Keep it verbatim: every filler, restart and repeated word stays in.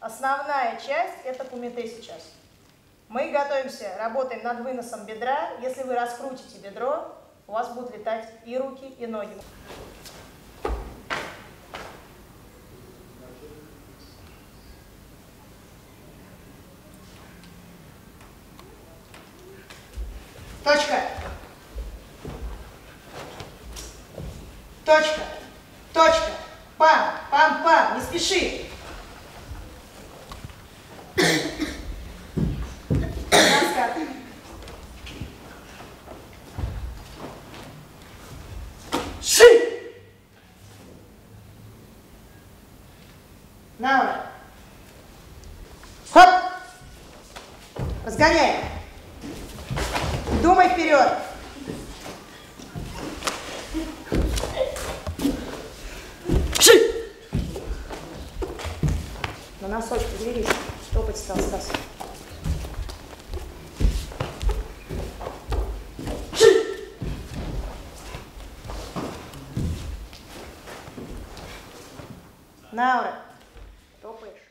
Основная часть – это кумите сейчас. Мы готовимся, работаем над выносом бедра. Если вы раскрутите бедро, у вас будут летать и руки, и ноги. Точка. Точка. Точка. Пам, пам, пам. Не спеши. Раскат. Ши. Навра. Хоп. Разгоняем. Думай вперед. Ши. На носочки двери, что подстал, Стас. Наура, топаешь.